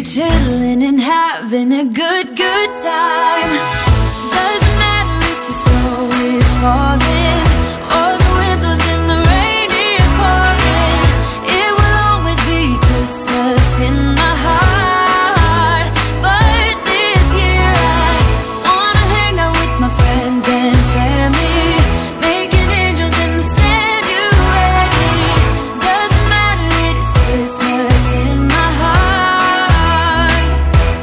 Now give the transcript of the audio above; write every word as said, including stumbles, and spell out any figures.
be chilling and having a good, good time. Doesn't matter if the snow is falling.